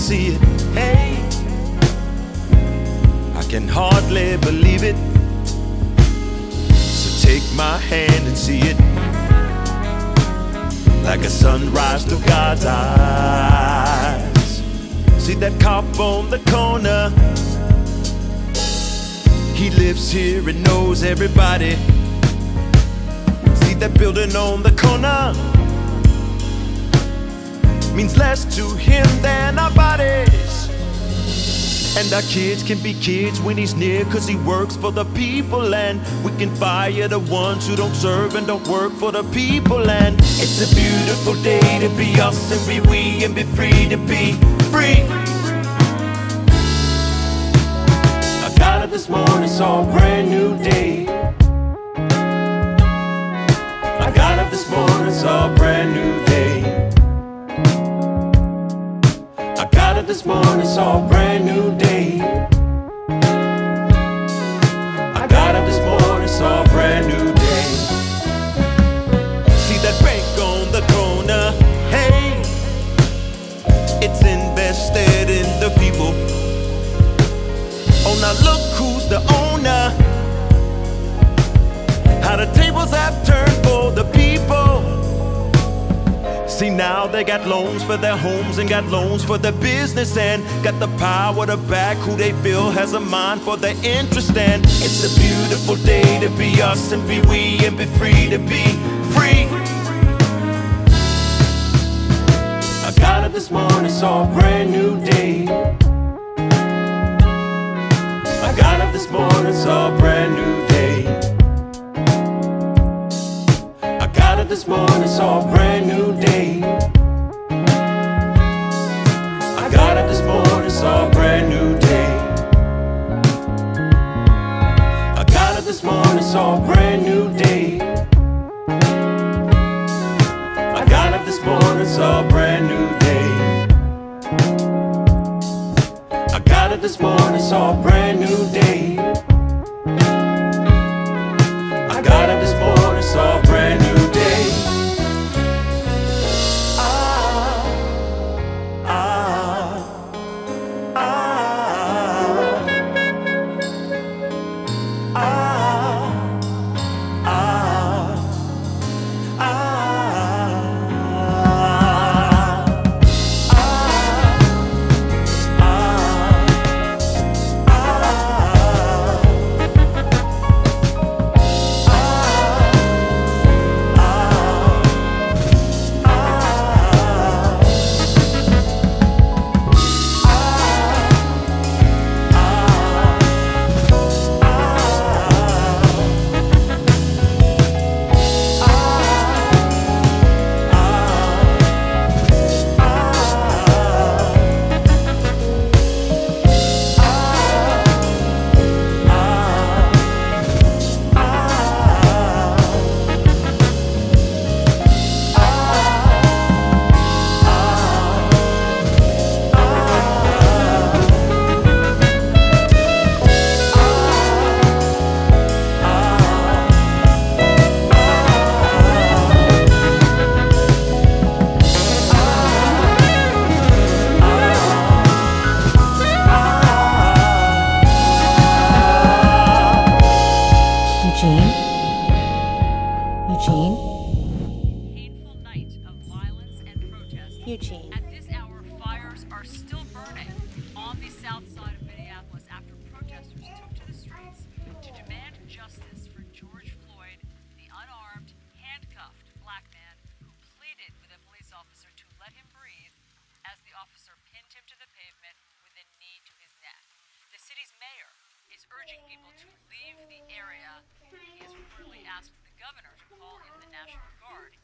see it. Hey, I can hardly believe it. So take my hand and see it, like a sunrise through God's eyes. See that cop on the corner, he lives here and knows everybody. See that building on the corner, means less to him than our bodies. And our kids can be kids when he's near, cause he works for the people. And we can fire the ones who don't serve and don't work for the people. And it's a beautiful day to be us and be we and be free to be free. I got up this morning, saw a brand new day. I got up this morning, saw a brand new day. I got up this morning, saw a brand new day. I got up this morning, saw a brand new day. See that bank on the corner, hey, it's invested in the people. Oh, now look who's the owner, how the tables have turned for the people. See, now they got loans for their homes and got loans for their business, and got the power to back who they feel has a mind for their interest. And it's a beautiful day to be us and be we and be free to be free. I got up this morning, saw a brand new day. I got up this morning, saw a brand new day. This morning saw a brand new day. I got up this morning, saw a brand new day. I got up this morning, saw a brand new day. I got up this morning, saw a brand new day. I got up this morning, saw a brand new day. I got up this morning, saw a brand new day. Eugene. At this hour, fires are still burning on the south side of Minneapolis after protesters took to the streets to demand justice for George Floyd, the unarmed, handcuffed black man who pleaded with a police officer to let him breathe as the officer pinned him to the pavement with a knee to his neck. The city's mayor is urging people to leave the area. He has reportedly asked the governor to call in the National Guard.